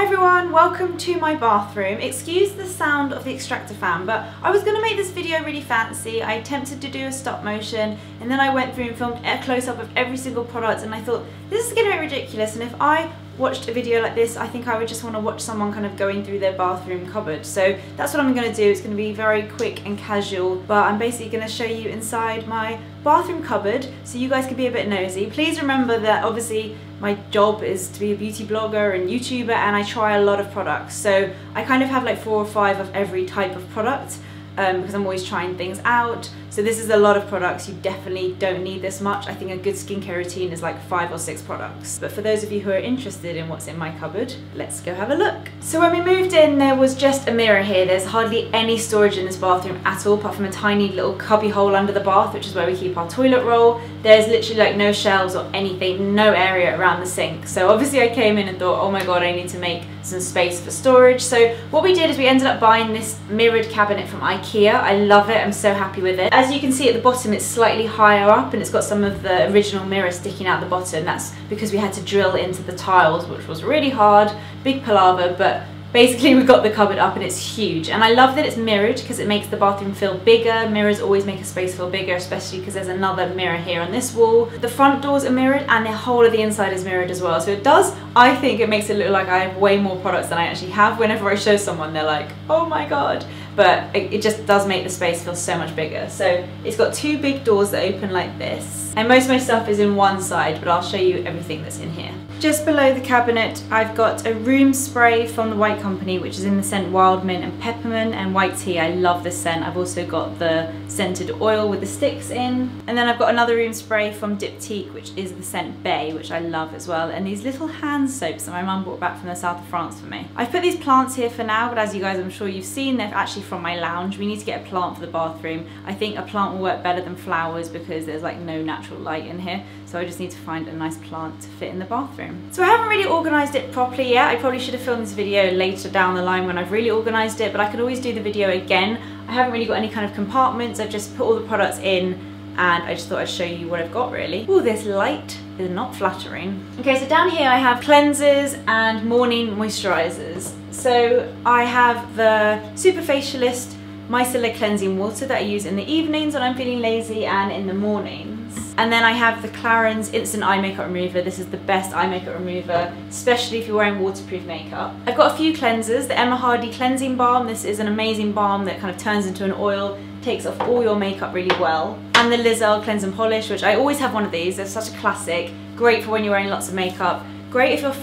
Hi everyone, welcome to my bathroom. Excuse the sound of the extractor fan, but I was going to make this video really fancy. I attempted to do a stop motion and then I went through and filmed a close-up of every single product and I thought this is going to be ridiculous, and if I watched a video like this I think I would just want to watch someone kind of going through their bathroom cupboard. So that's what I'm going to do. It's going to be very quick and casual, but I'm basically going to show you inside my bathroom cupboard so you guys can be a bit nosy. Please remember that obviously my job is to be a beauty blogger and YouTuber, and I try a lot of products, so I kind of have like 4 or 5 of every type of product because I'm always trying things out. So this is a lot of products. You definitely don't need this much. I think a good skincare routine is like 5 or 6 products. But for those of you who are interested in what's in my cupboard, let's go have a look. So when we moved in, there was just a mirror here. There's hardly any storage in this bathroom at all, apart from a tiny little cubby hole under the bath, which is where we keep our toilet roll. There's literally like no shelves or anything, no area around the sink. So obviously I came in and thought, oh my God, I need to make some space for storage. So what we did is we ended up buying this mirrored cabinet from IKEA. I love it. I'm so happy with it. As you can see at the bottom, it's slightly higher up and it's got some of the original mirror sticking out the bottom. That's because we had to drill into the tiles, which was really hard, big palaver, but basically we got the cupboard up and it's huge. And I love that it's mirrored because it makes the bathroom feel bigger. Mirrors always make a space feel bigger, especially because there's another mirror here on this wall. The front doors are mirrored and the whole of the inside is mirrored as well. So it does, I think it makes it look like I have way more products than I actually have. Whenever I show someone, they're like, oh my God. But it just does make the space feel so much bigger. So it's got 2 big doors that open like this. And most of my stuff is in one side, but I'll show you everything that's in here. Just below the cabinet, I've got a room spray from The White Company, which is in the scent Wild Mint and Peppermint and White Tea. I love this scent. I've also got the scented oil with the sticks in. And then I've got another room spray from Diptyque, which is the scent Bay, which I love as well. And these little hand soaps that my mum brought back from the south of France for me. I've put these plants here for now, but as you guys I'm sure you've seen, they've actually from my lounge. We need to get a plant for the bathroom. I think a plant will work better than flowers because there's like no natural light in here, so I just need to find a nice plant to fit in the bathroom. So I haven't really organised it properly yet. I probably should have filmed this video later down the line when I've really organised it, but I can always do the video again. I haven't really got any kind of compartments. I've just put all the products in and I just thought I'd show you what I've got really. Oh, this light is not flattering. Okay, so down here I have cleansers and morning moisturisers. So I have the Super Facialist micellar cleansing water that I use in the evenings when I'm feeling lazy and in the mornings. And then I have the Clarins Instant Eye Makeup Remover. This is the best eye makeup remover, especially if you're wearing waterproof makeup. I've got a few cleansers. The Emma Hardie Cleansing Balm. This is an amazing balm that kind of turns into an oil, takes off all your makeup really well. And the Liz Earle Cleanse and Polish, which I always have one of these. They're such a classic. Great for when you're wearing lots of makeup. Great if you're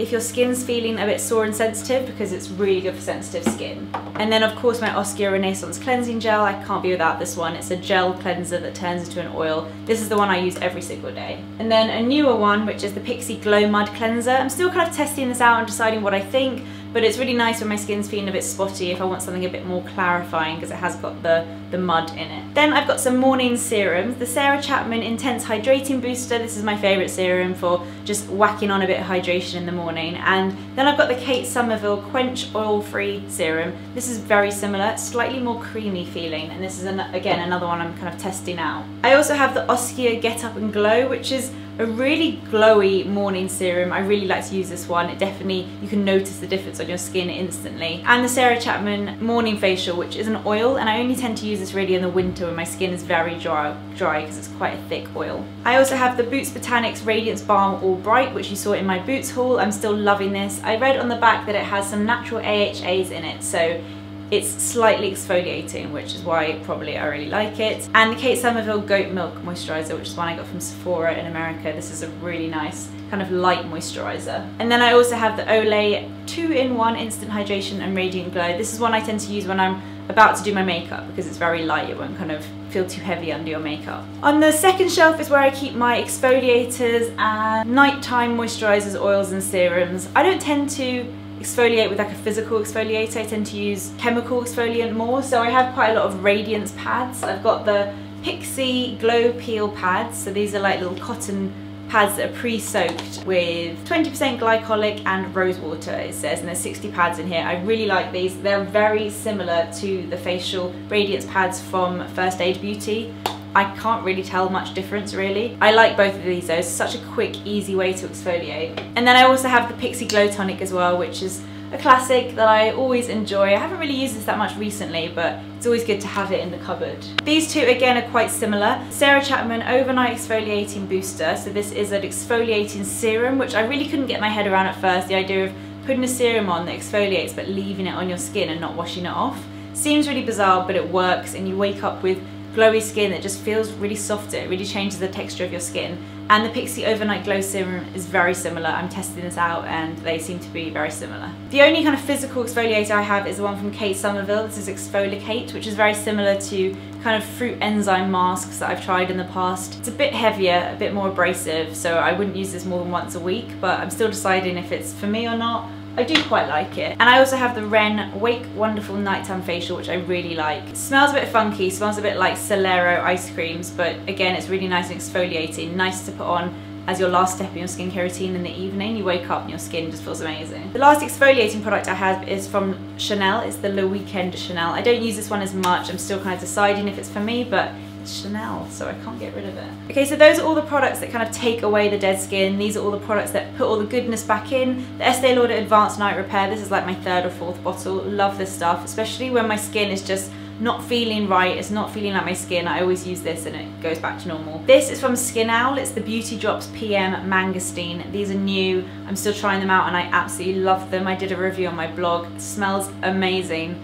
if your skin's feeling a bit sore and sensitive, because it's really good for sensitive skin. And then of course my Oskia Renaissance Cleansing Gel. I can't be without this one. It's a gel cleanser that turns into an oil. This is the one I use every single day. And then a newer one, which is the Pixi Glow Mud Cleanser. I'm still kind of testing this out and deciding what I think, but it's really nice when my skin's feeling a bit spotty if I want something a bit more clarifying, because it has got the mud in it. Then I've got some morning serums. The Sarah Chapman Intense Hydrating Booster. This is my favourite serum for just whacking on a bit of hydration in the morning. And then I've got the Kate Somerville Quench Oil Free Serum. This is very similar, slightly more creamy feeling, and this is again another one I'm kind of testing out. I also have the Oskia Get Up and Glow, which is a really glowy morning serum. I really like to use this one. It definitely, you can notice the difference on your skin instantly. And the Sarah Chapman Morning Facial, which is an oil, and I only tend to use this really in the winter when my skin is very dry because it's quite a thick oil. I also have the Boots Botanics Radiance Balm All Bright, which you saw in my Boots haul. I'm still loving this. I read on the back that it has some natural AHAs in it, so it's slightly exfoliating, which is why probably I really like it. And the Kate Somerville Goat Milk Moisturiser, which is one I got from Sephora in America. This is a really nice kind of light moisturiser. And then I also have the Olay 2-in-1 Instant Hydration and Radiant Glow. This is one I tend to use when I'm about to do my makeup because it's very light. It won't kind of feel too heavy under your makeup. On the second shelf is where I keep my exfoliators and nighttime moisturisers, oils and serums. I don't tend to exfoliate with like a physical exfoliator. I tend to use chemical exfoliant more, so I have quite a lot of radiance pads. I've got the Pixi Glow Peel pads, so these are like little cotton pads that are pre-soaked with 20% glycolic and rose water, it says, and there's 60 pads in here. I really like these. They're very similar to the facial radiance pads from First Aid Beauty. I can't really tell much difference really. I like both of these though, it's such a quick, easy way to exfoliate. And then I also have the Pixi Glow Tonic as well, which is a classic that I always enjoy. I haven't really used this that much recently, but it's always good to have it in the cupboard. These two again are quite similar. Sarah Chapman Overnight Exfoliating Booster. So this is an exfoliating serum, which I really couldn't get my head around at first, the idea of putting a serum on that exfoliates but leaving it on your skin and not washing it off. Seems really bizarre, but it works, and you wake up with glowy skin that just feels really softer. It really changes the texture of your skin. And the Pixi Overnight Glow Serum is very similar. I'm testing this out and they seem to be very similar. The only kind of physical exfoliator I have is the one from Kate Somerville. This is Exfolicate, which is very similar to kind of fruit enzyme masks that I've tried in the past. It's a bit heavier, a bit more abrasive, so I wouldn't use this more than once a week, but I'm still deciding if it's for me or not. I do quite like it. And I also have the Ren Wake Wonderful Nighttime Facial, which I really like. It smells a bit funky, smells a bit like Solero ice creams, but again, it's really nice and exfoliating, nice to put on as your last step in your skincare routine in the evening. You wake up and your skin just feels amazing. The last exfoliating product I have is from Chanel. It's the Le Weekend Chanel. I don't use this one as much. I'm still kind of deciding if it's for me, but Chanel, so I can't get rid of it. Okay, so those are all the products that kind of take away the dead skin. These are all the products that put all the goodness back in. The Estee Lauder Advanced Night Repair, this is like my third or fourth bottle. Love this stuff, especially when my skin is just not feeling right, it's not feeling like my skin. I always use this and it goes back to normal. This is from Skin Owl, it's the Beauty Drops PM Mangosteen. These are new, I'm still trying them out and I absolutely love them. I did a review on my blog, it smells amazing.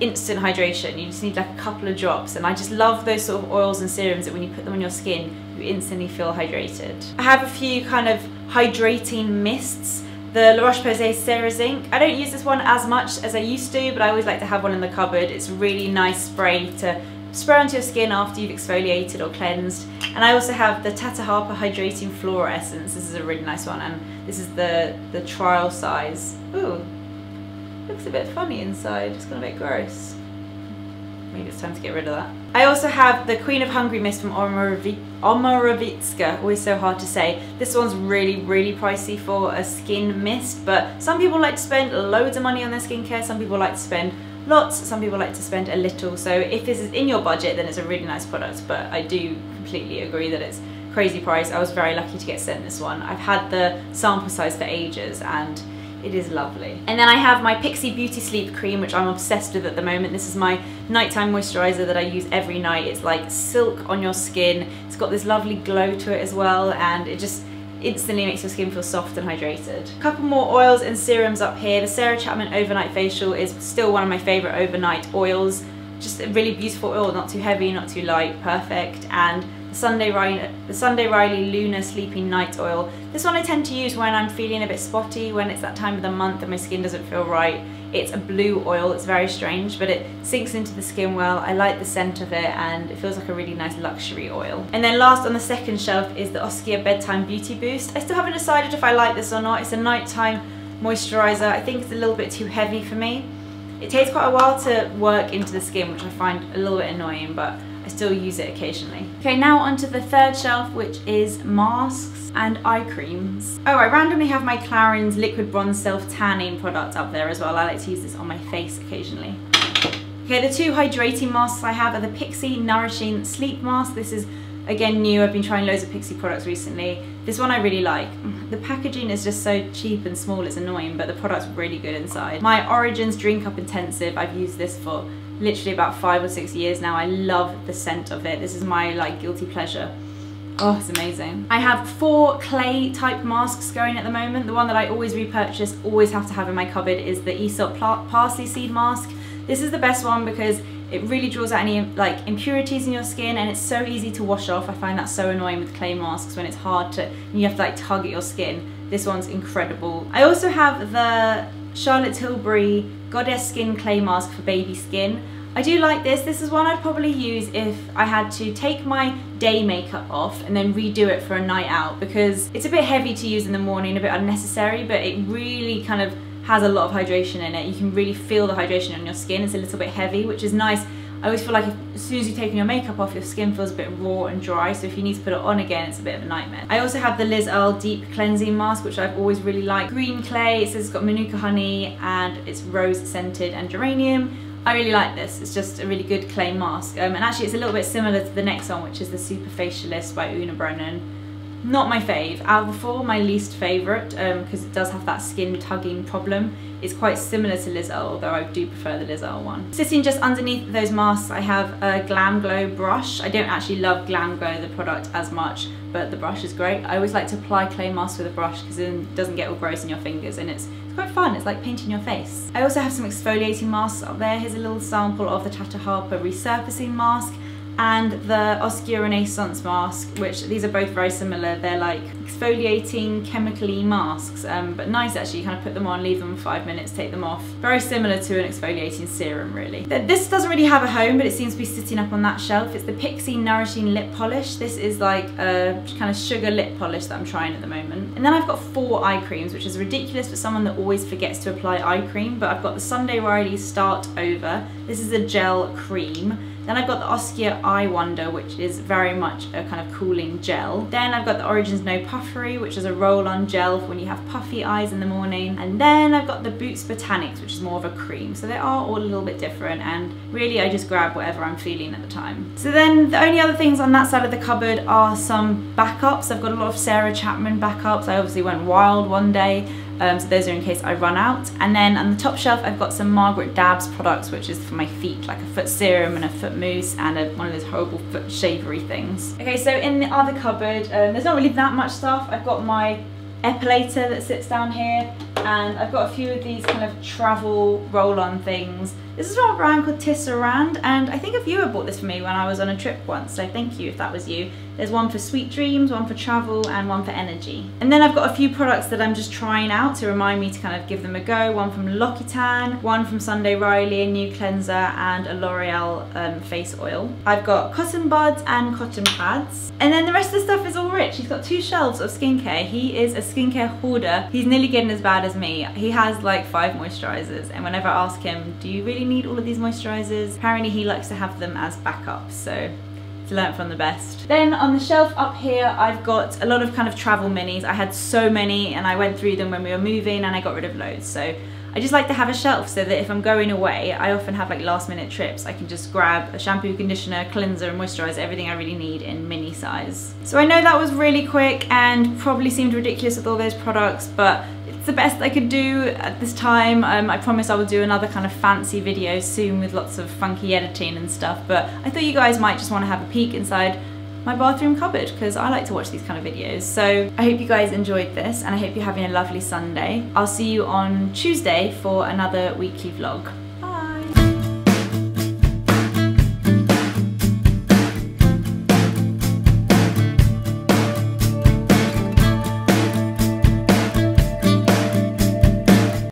Instant hydration, you just need like a couple of drops, and I just love those sort of oils and serums that when you put them on your skin you instantly feel hydrated. I have a few kind of hydrating mists. The La Roche-Posay Cera Zinc, I don't use this one as much as I used to, but I always like to have one in the cupboard. It's a really nice spray to spray onto your skin after you've exfoliated or cleansed. And I also have the Tata Harper Hydrating Flora Essence. This is a really nice one, and this is the trial size. Ooh. Looks a bit funny inside, it's gonna get gross. Maybe it's time to get rid of that. I also have the Queen of Hungary Mist from Omoravicza, always so hard to say. This one's really, really pricey for a skin mist, but some people like to spend loads of money on their skincare, some people like to spend lots, some people like to spend a little. So if this is in your budget, then it's a really nice product, but I do completely agree that it's crazy price. I was very lucky to get sent this one. I've had the sample size for ages and it is lovely. And then I have my Pixi Beauty Sleep Cream, which I'm obsessed with at the moment. This is my nighttime moisturizer that I use every night. It's like silk on your skin. It's got this lovely glow to it as well, and it just instantly makes your skin feel soft and hydrated. A couple more oils and serums up here. The Sarah Chapman Overnight Facial is still one of my favorite overnight oils. Just a really beautiful oil, not too heavy, not too light, perfect. And the Sunday Riley Lunar Sleeping Night Oil. This one I tend to use when I'm feeling a bit spotty, when it's that time of the month and my skin doesn't feel right. It's a blue oil, it's very strange, but it sinks into the skin well. I like the scent of it and it feels like a really nice luxury oil. And then last on the second shelf is the Oskia Bedtime Beauty Boost. I still haven't decided if I like this or not. It's a nighttime moisturizer. I think it's a little bit too heavy for me. It takes quite a while to work into the skin, which I find a little bit annoying, but I still use it occasionally. Okay, now onto the third shelf, which is masks and eye creams. Oh, I randomly have my Clarins Liquid Bronze Self Tanning product up there as well. I like to use this on my face occasionally. Okay, the two hydrating masks I have are the Pixi Nourishing Sleep Mask. This is, again, new. I've been trying loads of Pixi products recently. This one I really like. The packaging is just so cheap and small, it's annoying, but the product's really good inside. My Origins Drink Up Intensive, I've used this for literally about 5 or 6 years now. I love the scent of it. This is my like guilty pleasure. Oh, it's amazing. I have 4 clay type masks going at the moment. The one that I always repurchase, always have to have in my cupboard, is the Aesop Parsley Seed Mask. This is the best one because it really draws out any like impurities in your skin, and it's so easy to wash off. I find that so annoying with clay masks when it's hard to, and you have to like tug at your skin. This one's incredible. I also have the Charlotte Tilbury Goddess Skin Clay Mask for baby skin. I do like this. This is one I'd probably use if I had to take my day makeup off and then redo it for a night out, because it's a bit heavy to use in the morning, a bit unnecessary, but it really kind of has a lot of hydration in it. You can really feel the hydration on your skin. It's a little bit heavy, which is nice. I always feel like as soon as you've taken your makeup off, your skin feels a bit raw and dry, so if you need to put it on again, it's a bit of a nightmare. I also have the Liz Earle Deep Cleansing Mask, which I've always really liked. Green clay, it says it's got manuka honey and it's rose scented and geranium. I really like this. It's just a really good clay mask, and actually it's a little bit similar to the next one, which is the Super Facialist by Una Brennan. Not my fave. Out of the four, my least favourite, because it does have that skin tugging problem. It's quite similar to Liz Earle, although I do prefer the Liz Earle one. Sitting just underneath those masks, I have a Glam Glow brush. I don't actually love Glam Glow, the product, as much, but the brush is great. I always like to apply clay masks with a brush because it doesn't get all gross in your fingers, and it's quite fun. It's like painting your face. I also have some exfoliating masks up there. Here's a little sample of the Tata Harper resurfacing mask and the Oskia Renaissance mask, which these are both very similar. They're like exfoliating chemically masks, but nice actually. You kind of put them on, leave them 5 minutes, take them off. Very similar to an exfoliating serum, really. This doesn't really have a home, but it seems to be sitting up on that shelf. It's the Pixi Nourishing Lip Polish. This is like a kind of sugar lip polish that I'm trying at the moment. And then I've got 4 eye creams, which is ridiculous for someone that always forgets to apply eye cream, but I've got the Sunday Riley Start Over. This is a gel cream. Then I've got the Oskia Eye Wonder, which is very much a kind of cooling gel. Then I've got the Origins No Puffery, which is a roll-on gel for when you have puffy eyes in the morning. And then I've got the Boots Botanics, which is more of a cream. So they are all a little bit different, and really I just grab whatever I'm feeling at the time. So then the only other things on that side of the cupboard are some backups. I've got a lot of Sarah Chapman backups. I obviously went wild one day. So those are in case I run out. And then on the top shelf I've got some Margaret Dabbs products, which is for my feet, like a foot serum and a foot mousse and one of those horrible foot shavery things. Okay, so in the other cupboard there's not really that much stuff. I've got my epilator that sits down here, and I've got a few of these kind of travel roll-on things. This is from a brand called Tisserand, and I think a viewer bought this for me when I was on a trip once, so thank you if that was you. There's one for sweet dreams, one for travel, and one for energy. And then I've got a few products that I'm just trying out to remind me to kind of give them a go. One from L'Occitane, one from Sunday Riley, a new cleanser, and a L'Oreal face oil. I've got cotton buds and cotton pads. And then the rest of the stuff is all rich. He's got 2 shelves of skincare. He is a skincare hoarder. He's nearly getting as bad as me. He has like 5 moisturizers, and whenever I ask him, do you really need all of these moisturizers? Apparently he likes to have them as backups, so to learn from the best. Then on the shelf up here I've got a lot of kind of travel minis. I had so many, and I went through them when we were moving and I got rid of loads, so I just like to have a shelf so that if I'm going away, I often have like last minute trips, I can just grab a shampoo, conditioner, cleanser and moisturiser, everything I really need in mini size. So I know that was really quick and probably seemed ridiculous with all those products, but it's the best I could do at this time. I promise I will do another kind of fancy video soon with lots of funky editing and stuff, but I thought you guys might just want to have a peek inside my bathroom cupboard because I like to watch these kind of videos. So I hope you guys enjoyed this, and I hope you're having a lovely Sunday. I'll see you on Tuesday for another weekly vlog.